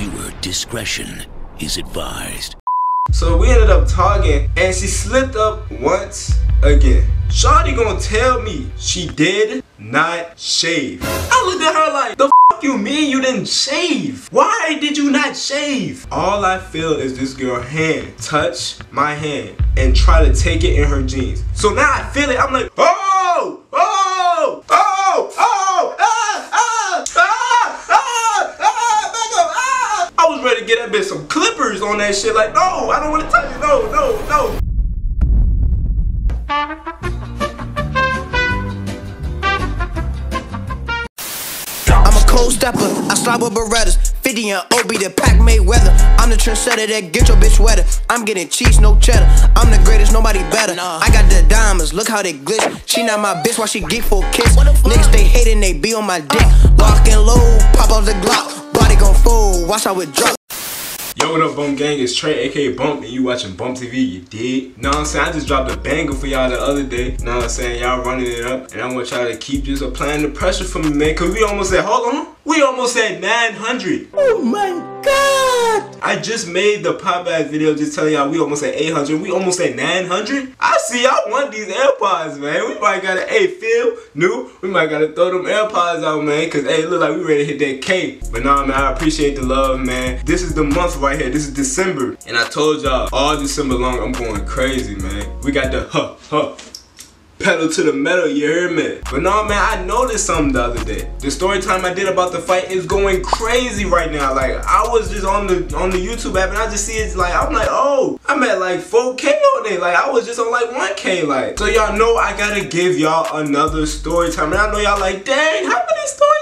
Viewer discretion is advised. So we ended up talking, and she slipped up once again. Shawty gonna tell me she did not shave. I looked at her like, the f you mean you didn't shave? Why did you not shave? All I feel is this girl hand touch my hand and try to take it in her jeans. So now I feel it. I'm like, oh, oh, oh, oh, ah, ah, ah, ah, ah, back up, ah. I was ready to get that bitch some clippers on that shit. Like, no, I don't want to touch it. No, no, no. Stepper, I slide with Berettas, 50 and Obi the pack Mayweather. I'm the trendsetter that get your bitch wetter. I'm getting cheese, no cheddar. I'm the greatest, nobody better. I got the diamonds, look how they glitch. She not my bitch, why she geek for a kiss? Niggas they hatin', they be on my dick. Lock and low, pop off the Glock. Body gon' fool, watch how it drop. Yo, what up, Bump Gang? It's Trey, aka Bump, and you watching Bump TV, you dig? Know what I'm saying? I just dropped a banger for y'all the other day. Know what I'm saying? Y'all running it up, and I want y'all to keep just applying the pressure for me, man, because we almost at, hold on, we almost at 900. Oh my god! I just made the pop-ass video just telling y'all we almost at 800. We almost at 900? I see y'all want these AirPods, man. We might gotta, hey, Phil, new, we might gotta throw them AirPods out, man, because, hey, look like we ready to hit that K. But nah, man, I appreciate the love, man. This is the month right here. This is December, and I told y'all all December long I'm going crazy, man. We got the pedal to the metal, you hear me? But no, man, I noticed something the other day. The story time I did about the fight is going crazy right now. Like, I was just on the YouTube app, and I just see it's like, I'm like, oh, I'm at like 4K on it. Like, I was just on like 1K, like. So y'all know I gotta give y'all another story time, and I know y'all like, dang, how many stories?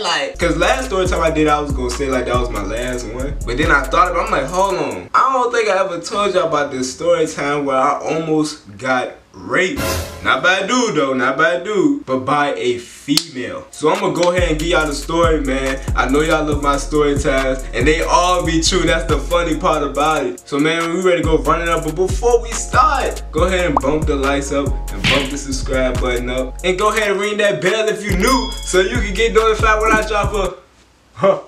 Like, cause last story time I did, I was gonna say like that was my last one, but then I thought about it, I'm like, hold on, I don't think I ever told y'all about this story time where I almost got raped. Not by a dude though, not by a dude, but by a female. So I'm gonna go ahead and give y'all the story, man. I know y'all love my story times, and they all be true. That's the funny part about it. So man, we ready to go run it up, but before we start, go ahead and bump the likes up and bump the subscribe button up, and go ahead and ring that bell if you new, so you can get notified when I drop a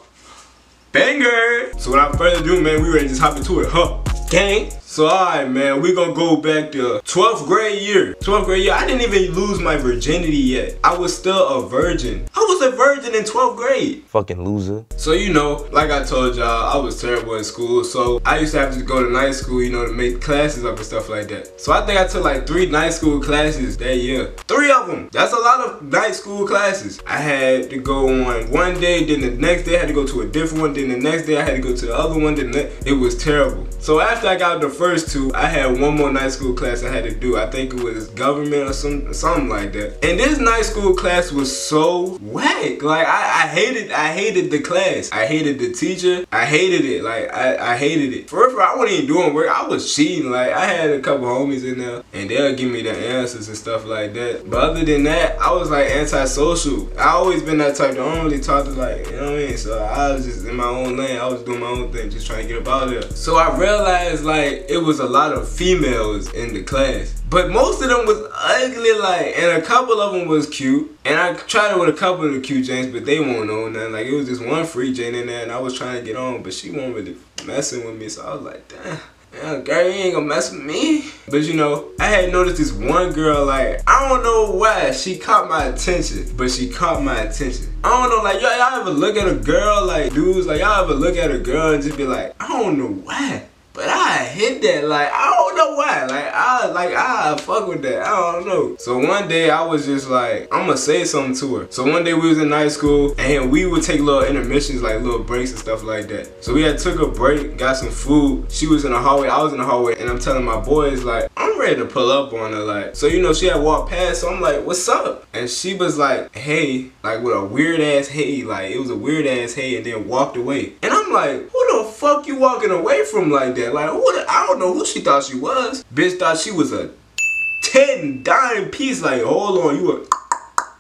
banger. So without further ado, man, we ready to just hop into it, gang. So alright, man, we gonna go back to 12th grade year. 12th grade year, I didn't even lose my virginity yet. I was still a virgin. I was a virgin in 12th grade. Fucking loser. So you know, like I told y'all, I was terrible in school. So I used to have to go to night school, you know, to make classes up and stuff like that. So I think I took like 3 night school classes that year. 3 of them. That's a lot of night school classes. I had to go on one day, then the next day I had to go to a different one, then the next day I had to go to the other one, then it was terrible. So after I got out the first 2, I had one more night school class I had to do. I think it was government or something like that. And this night school class was so whack. Like I hated the class. I hated the teacher. I hated it. Like I hated it. First of all, I wasn't even doing work. I was cheating. Like I had a couple homies in there, and they'll give me the answers and stuff like that. But other than that, I was like antisocial. I always been that type that I don't really talk to, like, you know what I mean? So I was just in my own lane. I was doing my own thing, just trying to get up out of there. So I realized like it was a lot of females in the class, but most of them was ugly, like, and a couple of them was cute, and I tried it with a couple of the cute Janes, but they won't know nothing. Like, it was just one free Jane in there, and I was trying to get on, but she wasn't really messing with me, so I was like, damn. Man, girl, you ain't gonna mess with me. But you know, I had noticed this one girl, like, I don't know why she caught my attention, but she caught my attention. I don't know, like, y'all ever look at a girl, like, dudes, like, y'all ever look at a girl and just be like, I don't know why, but I hit that, like, I don't know why, like, I fuck with that, I don't know. So one day, I was just like, I'm gonna say something to her. So one day, we was in night school, and we would take little intermissions, like little breaks and stuff like that. So we had took a break, got some food, she was in the hallway, I was in the hallway, and I'm telling my boys, like, I'm ready to pull up on her, like. So you know, she had walked past, so I'm like, what's up? And she was like, hey, like with a weird ass hey, like, it was a weird ass hey, and then walked away. And I'm like, who the fuck you walking away from like that? Like, I don't know who she thought she was. Bitch thought she was a 10-dime piece. Like, hold on, you a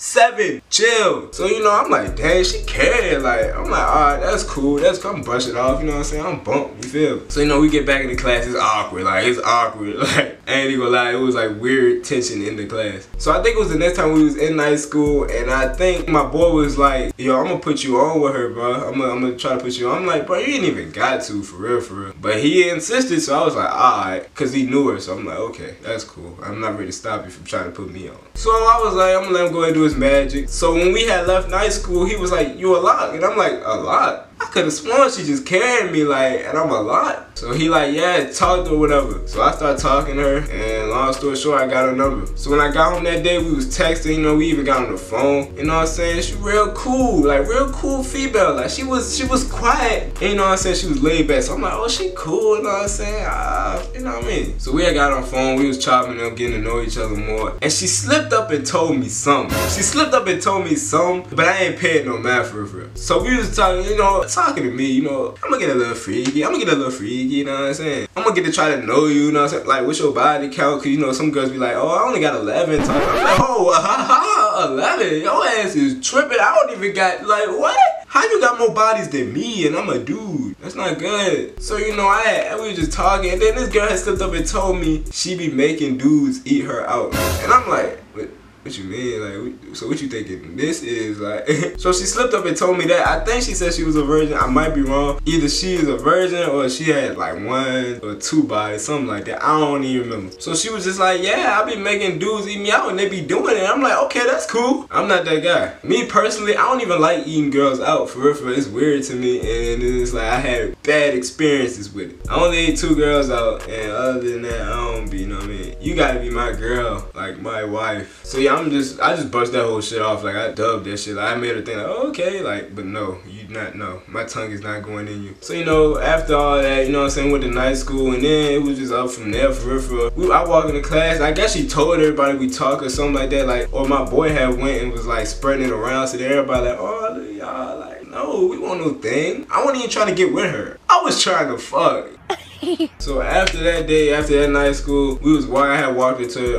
7. Chill. So, you know, I'm like, dang, she cared. Like, I'm like, alright, that's cool. That's cool. I'm brushing off, you know what I'm saying? I'm bumped, you feel? So, you know, we get back into class, it's awkward. Like, it's awkward. Like, I ain't even gonna lie, it was like weird tension in the class. So I think it was the next time we was in night school, and I think my boy was like, yo, I'm gonna put you on with her, bro. I'm gonna try to put you on. I'm like, bro, you ain't even got to, for real, for real. But he insisted, so I was like, alright, cause he knew her, so I'm like, okay, that's cool. I'm not ready to stop you from trying to put me on. So I was like, I'm gonna let him go and do his magic. So when we had left night school, he was like, you a lot? And I'm like, a lot? I could have sworn she just carried me, like, and I'm a lot. So he like, yeah, talk to her, whatever. So I started talking to her, and long story short, I got her number. So when I got home that day, we was texting, you know, we even got on the phone. You know what I'm saying? She real cool, like real cool female. Like she was quiet, and you know what I'm saying? She was laid back. So I'm like, oh, she cool, you know what I'm saying? You know what I mean? So we had got on the phone, we was chopping up, getting to know each other more. And she slipped up and told me something. She slipped up and told me something, but I ain't paid no math for her. So we was talking, you know, talking to me, you know, I'm gonna get a little freaky, you know what I'm saying? I'm gonna get to try to know you, you know what I'm saying? Like, what's your body count? Cause you know, some girls be like, oh, I only got 11. I'm like, oh, haha, 11? Your ass is tripping. I don't even got, like, what? How you got more bodies than me and I'm a dude? That's not good. So, you know, we were just talking, and then this girl had slipped up and told me she be making dudes eat her out. And I'm like, what you mean? Like, so what you thinking this is? Like, so she slipped up and told me that. I think she said she was a virgin. I might be wrong. Either she is a virgin or she had like 1 or 2 bodies, something like that. I don't even remember. So she was just like, yeah, I be making dudes eat me out and they be doing it. I'm like, okay, that's cool. I'm not that guy. Me personally, I don't even like eating girls out, for real, for real. It's weird to me, and it's like I had bad experiences with it. I only ate 2 girls out, and other than that, I don't be, you know what I mean? You gotta be my girl, like my wife. So yeah, I just brushed that whole shit off. Like, I dubbed that shit. Like, I made her think, like, oh, okay, like, but no, you not, no. My tongue is not going in you. So, you know, after all that, you know what I'm saying, went to night school, and then it was just up from there, for real, for real. I walk into class, I guess she told everybody we talk or something like that, like, or my boy had went and was, like, spreading it around, so everybody like, oh, look at y'all, like, no, we want no thing. I wasn't even trying to get with her. I was trying to fuck. So after that day, after that night school, we was I had walked into you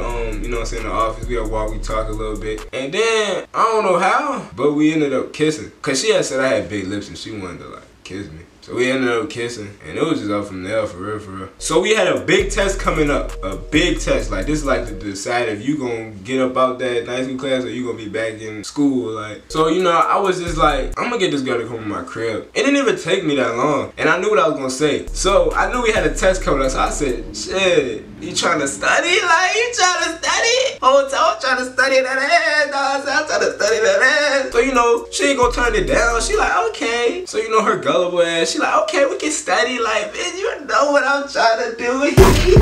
know what I'm saying, the office. We had walked, we talked a little bit, and then I don't know how, but we ended up kissing. Cause she had said I had big lips and she wanted to like kiss me. So we ended up kissing, and it was just up from there, for real, for real. So we had a big test coming up, a big test. Like, this is like to decide if you gonna get up out that night school class or you gonna be back in school, like. So, you know, I was just like, I'm gonna get this girl to come to my crib. It didn't even take me that long, and I knew what I was gonna say. So I knew we had a test coming up, so I said, shit, you trying to study? Like, you trying to study? Oh, I'm trying to study that ass, dog. I'm trying to study that ass. So, you know, she ain't gonna turn it down. She like, okay. So, you know, her gullible ass, she like, okay, we can study, like, bitch, you know what I'm trying to do.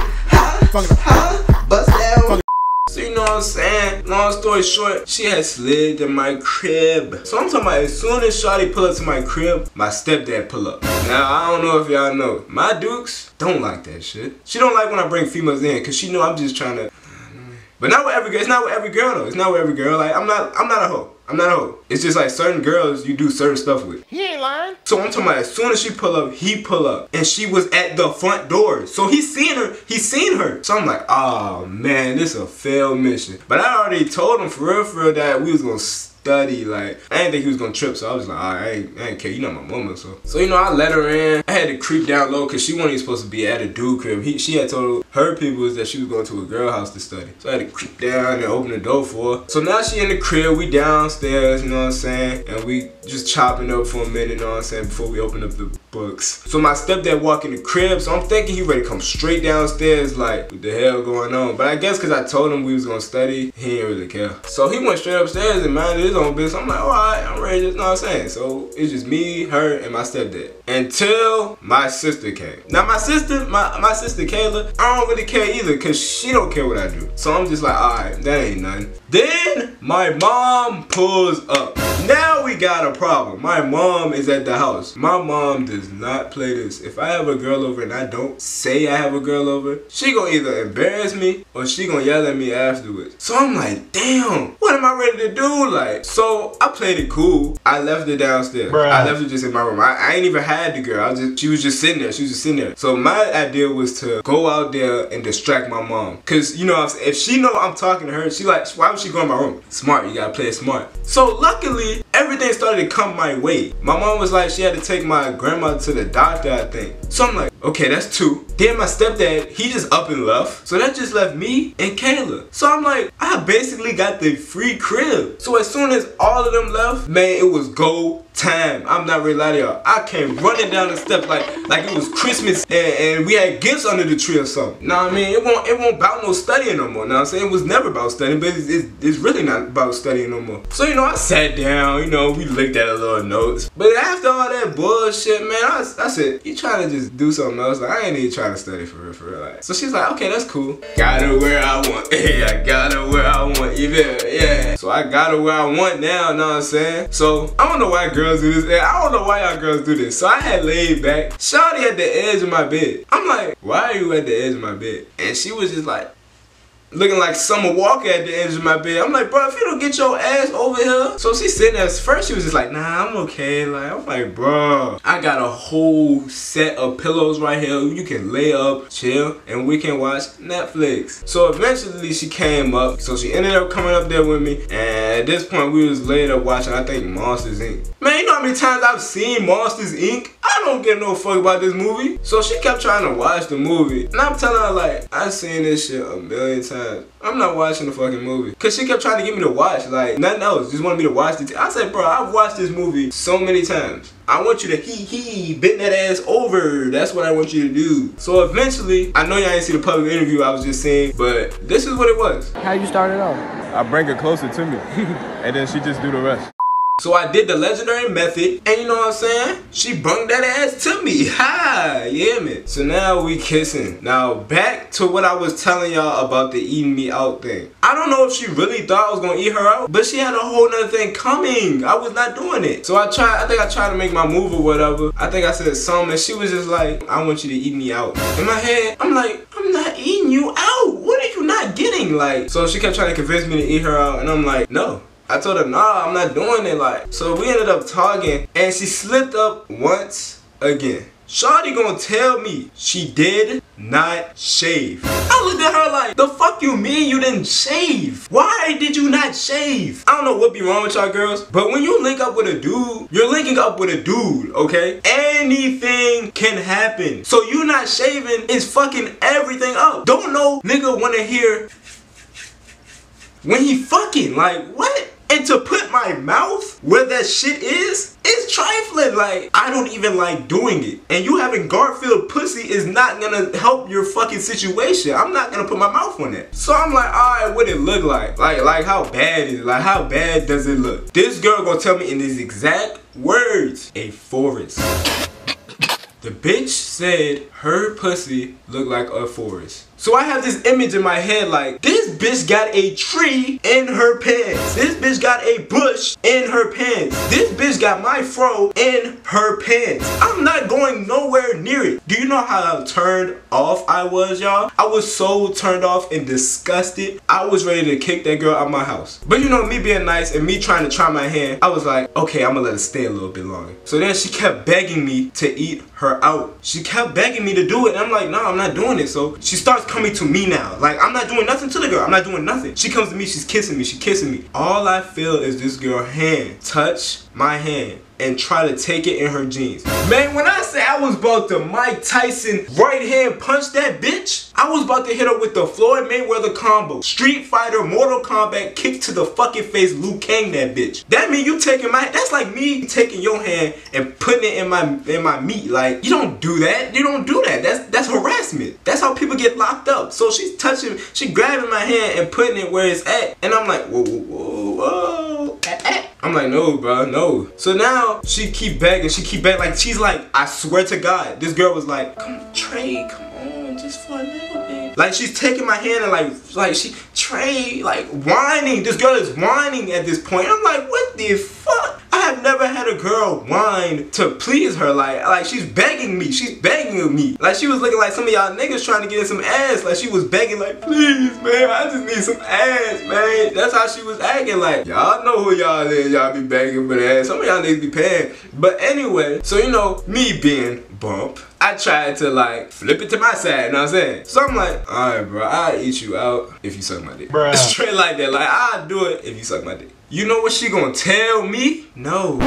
Bust down. So, you know what I'm saying? Long story short, she had slid to my crib. So I'm talking about, as soon as shawty pull up to my crib, my stepdad pull up. Now, I don't know if y'all know, my dukes don't like that shit. She don't like when I bring females in, cause she know I'm just trying to. But not with every girl. It's not with every girl though. It's not with every girl. Like, I'm not a hoe. I'm not a hoe. It's just like certain girls you do certain stuff with. He ain't lying. So I'm talking about, as soon as she pull up, he pull up. And she was at the front door. So he seen her. So I'm like, oh man, this a failed mission. But I already told him, for real, that we was gonna study. Like, I didn't think he was gonna trip, so I was like, alright, I ain't care, you know my mama, so. So, you know, I let her in. I had to creep down low, cause she wasn't even supposed to be at a dude crib. She had told her people that she was going to a girl house to study. So I had to creep down and open the door for her. So now she in the crib, we downstairs, you know what I'm saying? And we just chopping up for a minute, you know what I'm saying, before we open up the books. So my stepdad walk in the crib, so I'm thinking he ready to come straight downstairs, like, what the hell going on? But I guess cause I told him we was gonna study, he didn't really care. So he went straight upstairs and minded on business. I'm like, alright, I'm ready, you know what I'm saying? So it's just me, her, and my stepdad. Until my sister came. Now my sister Kayla, I don't really care either, cause she don't care what I do. So I'm just like, alright, that ain't nothing. Then my mom pulls up. Now we got a problem. My mom is at the house. My mom does not play this. If I have a girl over and I don't say I have a girl over, she gonna either embarrass me or she gonna yell at me afterwards. So I'm like, damn, what am I ready to do? Like, so I played it cool. I left her downstairs. Bruh. I left her just in my room. I ain't even had the girl. She was just sitting there. So my idea was to go out there and distract my mom. Cause, you know, if she know I'm talking to her, she like, why would she go in my room? Smart, you gotta play it smart. So luckily, everything started to come my way. My mom was like, she had to take my grandma to the doctor, I think. So I'm like, okay, that's two. Then my stepdad, he just up and left. So that just left me and Kayla. So I'm like, I basically got the free crib. So as soon as all of them left, man, it was go time. I'm not really lying to y'all. I came running down the steps like it was Christmas and we had gifts under the tree or something. Know what I mean? It won't about no studying no more. Know what I'm saying? It was never about studying, but it's really not about studying no more. So, you know, I sat down, you know, we looked at a little notes. But after all that bullshit, man, I said, you trying to just do something else? Like, I ain't even trying to study for real. Like. So she's like, okay, that's cool. Got her where I want. Yeah, I got her where I want. Yeah. So I got her where I want now, know what I'm saying? So, I don't know why girls do this, and I don't know why y'all girls do this. So I had laid back, shawty at the edge of my bed. I'm like, why are you at the edge of my bed? And she was just like, looking like Summer Walker at the edge of my bed. I'm like, bro, if you don't get your ass over here. So she's sitting there. First she was just like, nah, I'm okay. Like, I'm like, bro, I got a whole set of pillows right here. You can lay up, chill, and we can watch Netflix. So eventually she came up. So she ended up coming up there with me. And at this point we was laid up watching, I think, Monsters, Inc. Man, you know how many times I've seen Monsters, Inc.? I don't give no fuck about this movie. So she kept trying to watch the movie. And I'm telling her, like, I've seen this shit a million times. I'm not watching the fucking movie. Cause she kept trying to get me to watch, like, nothing else. Just wanted me to watch it. I said, bro, I've watched this movie so many times. I want you to bend that ass over. That's what I want you to do. So eventually, I know y'all didn't see the public interview I was just saying, but this is what it was. How you started off? I bring her closer to me. And then she just do the rest. So I did the legendary method, and you know what I'm saying? She brought that ass to me. Ha! Yeah, man. So now we kissing. Now back to what I was telling y'all about the eating me out thing. I don't know if she really thought I was gonna eat her out, but she had a whole nother thing coming. I was not doing it. So I think I tried to make my move or whatever. I think I said something, and she was just like, I want you to eat me out. In my head, I'm like, I'm not eating you out. What are you not getting? Like, so she kept trying to convince me to eat her out, and I'm like, no. I told her, nah, I'm not doing it, like. So we ended up talking, and she slipped up once again. Shawty gonna tell me she did not shave. I looked at her like, the fuck you mean you didn't shave? Why did you not shave? I don't know what be wrong with y'all girls, but when you link up with a dude, you're linking up with a dude, okay? Anything can happen. So you not shaving is fucking everything up. Don't no nigga wanna hear when he fucking, like, what? And to put my mouth where that shit is, it's trifling. Like, I don't even like doing it. And you having Garfield pussy is not gonna help your fucking situation. I'm not gonna put my mouth on that. So I'm like, alright, what it look like? Like how bad is it? Like, how bad does it look? This girl gonna tell me in these exact words, a forest. The bitch said her pussy looked like a forest. So I have this image in my head like, this bitch got a tree in her pants. This bitch got a bush in her pants. This bitch got my fro in her pants. I'm not going nowhere near it. Do you know how turned off I was, y'all? I was so turned off and disgusted. I was ready to kick that girl out of my house. But you know, me being nice and me trying to try my hand, I was like, okay, I'm gonna let it stay a little bit longer. So then she kept begging me to eat her out. She kept begging me to do it. And I'm like, no, I'm not doing it. So she starts coming to me now. Like, I'm not doing nothing to the girl. I'm not doing nothing. She comes to me. She's kissing me. All I feel is this girl hand touch my hand and try to take it in her jeans. Man, when I say I was about to Mike Tyson right hand punch that bitch, I was about to hit her with the Floyd Mayweather combo. Street Fighter, Mortal Kombat, kick to the fucking face, Liu Kang that bitch. That mean you taking my, that's like me taking your hand and putting it in my meat. Like, you don't do that. You don't do that. That's harassment. That's how people get locked up. So she's touching, she grabbing my hand and putting it where it's at. And I'm like, whoa, whoa, whoa, whoa. I'm like, no, bro, no. So now she keep begging, like, she's like, I swear to God, this girl was like, come on, Trey, come on, just for a little bit. Like, she's taking my hand and like she, Trey, like, whining. This girl is whining at this point. I'm like, what the fuck? I have never had a girl whine to please her. Like she's begging me. She's begging of me. Like she was looking like some of y'all niggas trying to get in some ass. Like she was begging like, please, man, I just need some ass, man. That's how she was acting. Like, y'all know who y'all is. Y'all be begging for the ass. Some of y'all niggas be paying. But anyway, so you know, me being Bump, I tried to like flip it to my side, you know what I'm saying? So I'm like, alright bro, I'll eat you out if you suck my dick. Bruh. Straight like that, like I'll do it if you suck my dick. You know what she gonna tell me? No.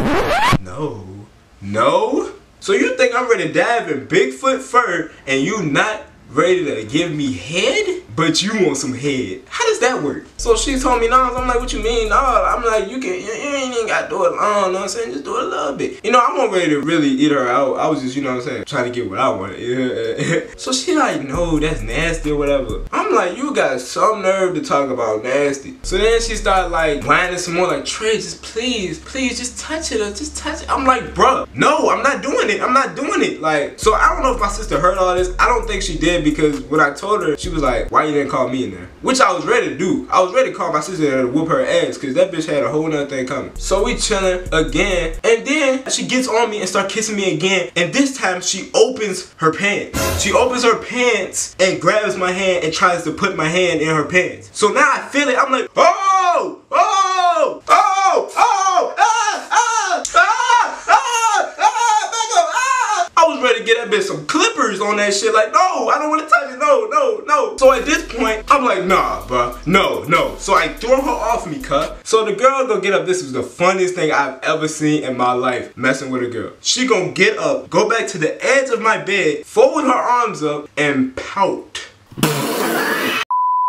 No. No? So you think I'm ready to dive in Bigfoot fur and you not ready to give me head? But you want some head. How does that work? So she told me no, I'm like, what you mean? No, I'm like, you ain't even gotta do it long, you know what I'm saying? Just do it a little bit. You know, I wasn't ready to really eat her out. I was just, you know what I'm saying, trying to get what I wanted. So she like, no, that's nasty or whatever. I'm like, you got some nerve to talk about nasty. So then she started like whining some more, like, Trey, just please, please, just touch it, or just touch it. I'm like, bruh, no, I'm not doing it. I'm not doing it. Like, so I don't know if my sister heard all this. I don't think she did because when I told her, she was like, why you didn't call me in there? Which I was ready to do. I was ready to call my sister and whoop her ass because that bitch had a whole nother thing coming. So we chilling again, and then she gets on me and start kissing me again, and this time she opens her pants. She opens her pants and grabs my hand and tries to put my hand in her pants. So now I feel it. I'm like, oh, oh, oh, oh, ah, ah, ah, ah, ah, back up, ah. I was ready to get that bitch some clippers on that shit. Like, no, I don't want to touch it. No, no, no. So at this point, I'm like, nah, bro. No, no. So I throw her off me, cut. So the girl gonna get up. This was the funniest thing I've ever seen in my life, messing with a girl. She gonna get up, go back to the edge of my bed, fold her arms up, and pout.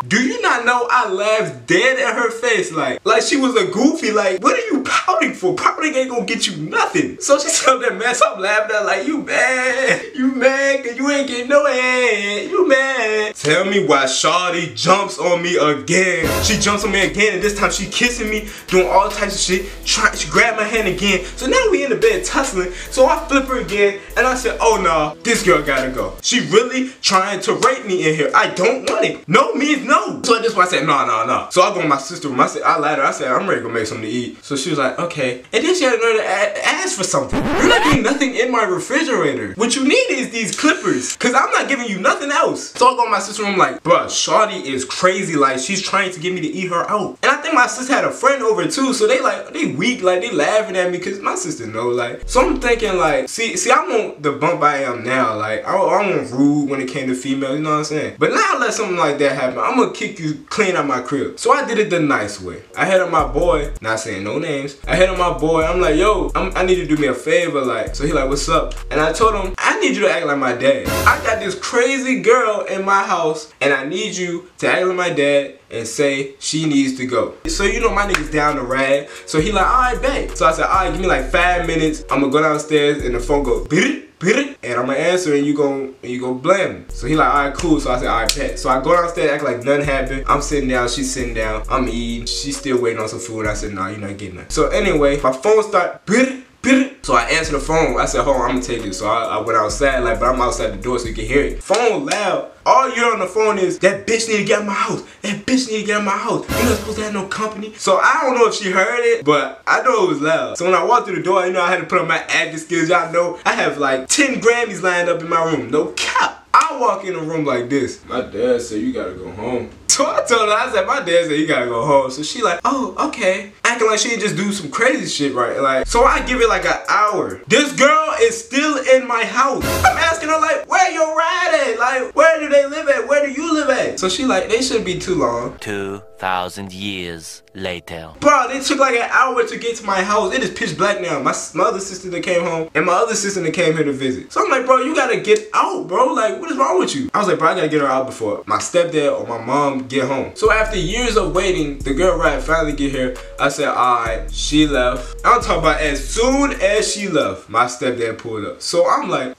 Do you not know I laughed dead at her face like she was a goofy, like, what are you pouting for? Pouting ain't gonna get you nothing. So she told that mess, I'm laughing at like, you mad, cause you ain't getting no head, you mad. Tell me why shawty jumps on me again. She jumps on me again and this time she kissing me, doing all types of shit, she grabbed my hand again. So now we in the bed tussling, so I flip her again and I said, oh no, this girl gotta go. She really trying to rape me in here. I don't want it. No means no. So at this point I said, no, no, no. So I go to my sister room. I lied to her. I said, I'm ready to go make something to eat. So she was like, okay. And then she had another ask for something. You're not getting nothing in my refrigerator. What you need is these clippers. Cause I'm not giving you nothing else. So I go to my sister room like, bruh, shawty is crazy. Like she's trying to get me to eat her out. And I think my sister had a friend over too. So they like, they weak, like they laughing at me cause my sister know like. So I'm thinking like, see, I want the Bump I am now. Like I want rude when it came to females, you know what I'm saying? But now I let something like that happen. I'm gonna kick you clean out my crib. So I did it the nice way. I hit on my boy, not saying no names. I hit on my boy, I'm like, yo, I need you to do me a favor, like. So he like, what's up? And I told him, I need you to act like my dad. I got this crazy girl in my house and I need you to act like my dad and say she needs to go. So you know my nigga's down the rag. So he like, alright, babe. So I said, alright, give me like 5 minutes. I'm gonna go downstairs and the phone goes, and I'm gonna answer and you gon' blame me. So he like, alright, cool. So I said, alright, bet. So I go downstairs, act like nothing happened. I'm sitting down, she's sitting down, I'm eating, she's still waiting on some food. I said, nah, you're not getting that. So anyway, my phone start, so I answered the phone. I said, hold on, I'm gonna take it. So I went outside, like, but I'm outside the door so you can hear it. Phone loud. All you're on the phone is, that bitch need to get out of my house. That bitch need to get out of my house. You're not supposed to have no company. So I don't know if she heard it, but I know it was loud. So when I walked through the door, you know, I had to put on my acting skills. Y'all know I have like 10 Grammys lined up in my room. No cap. I walk in a room like this. My dad said, you gotta go home. So I told her, I said, my dad said, you gotta go home. So she like, oh, okay. Acting like she didn't just do some crazy shit, right? Like, so I give it like an hour. This girl is still in my house. I'm asking her like, where your ride at? Like, where do they live at? Where do you live at? So she like, they shouldn't be too long. 2,000 years later. Bro, it took like an hour to get to my house. It is pitch black now. My other sister that came home and my other sister that came here to visit. So I'm like, bro, you gotta get out, bro. Like, what is wrong with you? I was like, bro, I gotta get her out before my stepdad or my mom get home. So after years of waiting, the girl ride finally get here. I said, alright, she left. I'm talking about as soon as she left, my stepdad pulled up. So I'm like,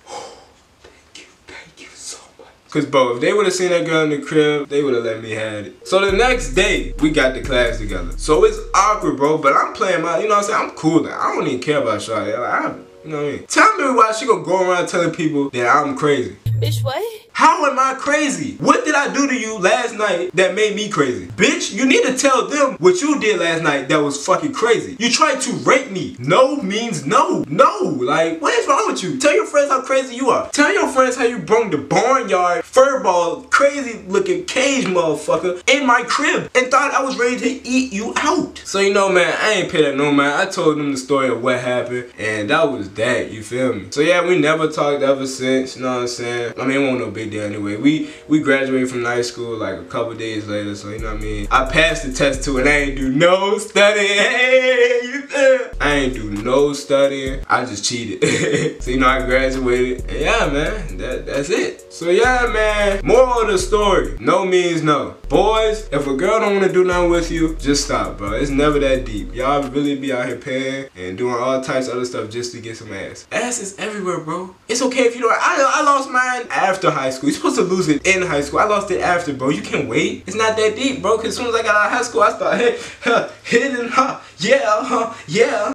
cause bro, if they would have seen that girl in the crib, they would have let me have it. So the next day, we got the class together. So it's awkward, bro, but I'm playing my, you know what I'm saying? I'm cool now. I don't even care about shawty. Like, you know what I mean? Tell me why she gonna go around telling people that I'm crazy. Bitch, what? How am I crazy? What did I do to you last night that made me crazy? Bitch, you need to tell them what you did last night that was fucking crazy. You tried to rape me. No means no. No. Like, what is wrong with you? Tell your friends how crazy you are. Tell your friends how you brung the barnyard, furball, crazy looking cage motherfucker in my crib and thought I was ready to eat you out. So, you know, man, I ain't paid that no man. I told them the story of what happened and that was that. You feel me? So, yeah, we never talked ever since. You know what I'm saying? I mean, it wasn't no big deal anyway. We graduated from high school like a couple days later, so you know what I mean? I passed the test too and I ain't do no studying. Hey, you feel? I ain't do no studying. I just cheated. So you know I graduated. And yeah, man, that's it. So yeah, man. Moral of the story. No means no. Boys, if a girl don't want to do nothing with you, just stop, bro. It's never that deep. Y'all really be out here paying and doing all types of other stuff just to get some ass. Ass is everywhere, bro. It's okay if you don't. I lost mine after high school. You're supposed to lose it in high school. I lost it after, bro. You can't wait. It's not that deep, bro. Cause as soon as I got out of high school, I started hitting, yeah.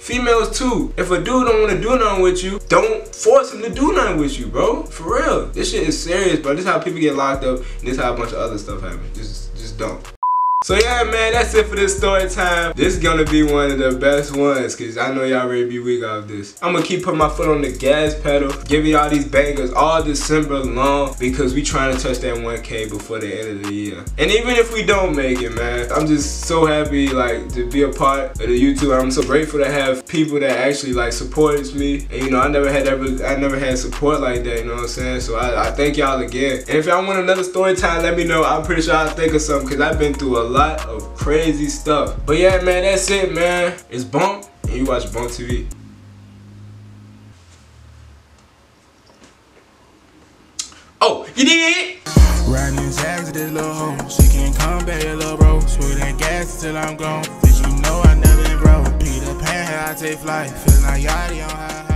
Females too. If a dude don't want to do nothing with you, don't force him to do nothing with you, bro. For real. This shit is serious, bro. This is how people get locked up. And this is how a bunch of other stuff happens. Just don't. So yeah, man, that's it for this story time. This is gonna be one of the best ones, cause I know y'all ready to be weak off this. I'm gonna keep putting my foot on the gas pedal, giving y'all these bangers all December long, because we trying to touch that 1K before the end of the year. And even if we don't make it, man, I'm just so happy like to be a part of the YouTube. I'm so grateful to have people that actually like supports me. And you know, I never had support like that. You know what I'm saying? So I thank y'all again. And if y'all want another story time, let me know. I'm pretty sure I'll think of something, cause I've been through a lot of crazy stuff. But yeah, man, that's it, man. It's Bump, and you watch BumpTV. Oh, you did it? Riding in tags with this little home. She can't come back, little bro. Swear that gas till I'm gone. Did you know I never been broke? Beat a pan, I take flight. Feeling like Yachty on high.